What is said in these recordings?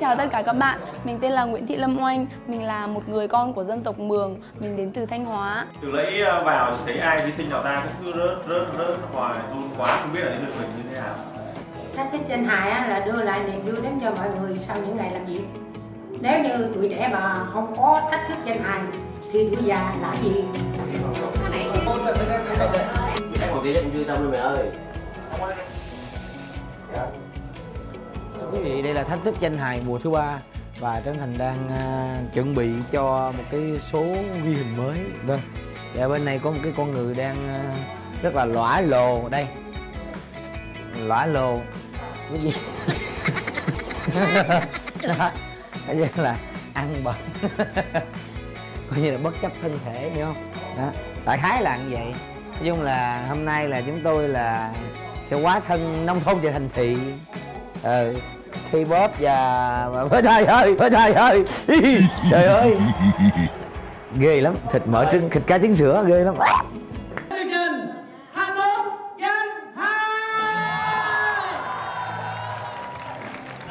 chào tất cả các bạn, mình tên là Nguyễn Thị Lâm Oanh, mình là một người con của dân tộc Mường, mình đến từ Thanh Hóa. Từ lấy vào thấy ai thí sinh nào ta cũng cứ rớt hoài, run quá, không biết là đến lượt mình như thế nào. Thách thức danh hài là đưa lại niềm vui đến cho mọi người sau những ngày làm việc. Nếu như tuổi trẻ mà không có thách thức danh hài thì tuổi già làm gì? Em một tí em chưa xong rồi mẹ ơi. Quý vị, đây là thách thức danh hài mùa thứ 3 và Trấn Thành đang chuẩn bị cho một cái số ghi hình mới. Vâng. Và bên này có một cái con người đang rất là lõa lồ đây. Lõa lồ. Cái gì? Đó. Cái gì là ăn bẩn. Coi như là bất chấp thân thể, hiểu không? Đó. Đại khái là như vậy. Nói chung là hôm nay là chúng tôi là sẽ quá thân nông thôn và thành thị. Khi bóp và với thai ơi trời ơi ghê lắm, thịt mỡ trứng, thịt cá trứng sữa ghê lắm.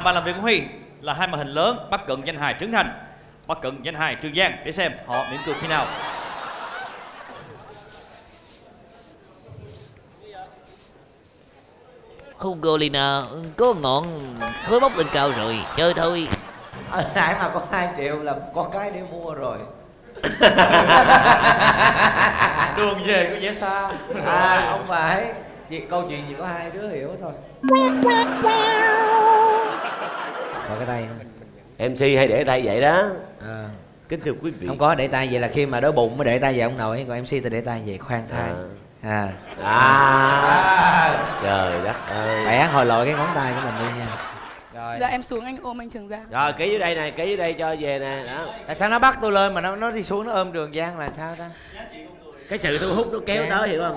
Bàn làm việc của Huy là hai màn hình lớn bắt cận danh hài Trấn Thành, bắt cận danh hài Trường Giang để xem họ mỉm cười khi nào. Khu Golina có ngọn khối bốc lên cao rồi, chơi thôi. Hồi nãy mà có 2 triệu là con cái đi mua rồi. Đường về cũng dễ sao. À không phải, câu chuyện chỉ có 2 đứa hiểu thôi. Còn cái tay MC hay để tay vậy đó. Kính thưa quý vị, không có để tay vậy là khi mà đói bụng mới để tay vậy ông nội. Còn MC thì để tay vậy khoan thai. Trời đất ơi, mẹ hồi lội cái ngón tay của mình đi nha. Rồi giờ em xuống anh ôm anh Trường Giang. Rồi ký dưới đây này, ký dưới đây cho về nè. Tại sao nó bắt tôi lên mà nó đi xuống nó ôm Trường Giang là sao ta? Cái sự thu hút nó kéo tới, hiểu không?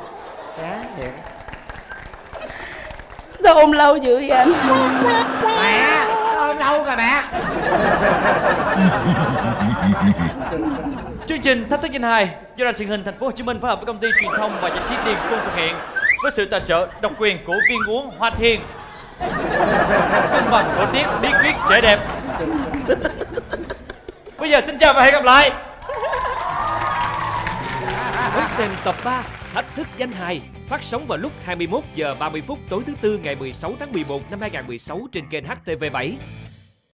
Chán thiệt. Sao ôm lâu dữ vậy anh? Mẹ ôm lâu rồi mẹ. Chương trình Thách thức danh hài do Đài truyền hình Thành phố Hồ Chí Minh phối hợp với công ty truyền thông và giải trí Điền Cung thực hiện với sự tài trợ độc quyền của viên uống Hoa Thiên Cân, bằng nổi tiếng bí quyết trẻ đẹp. Bây giờ xin chào và hẹn gặp lại. Hãy xem tập 3 Thách thức danh hài phát sóng vào lúc 21h30 tối thứ Tư ngày 16 tháng 11 năm 2016 trên kênh HTV7.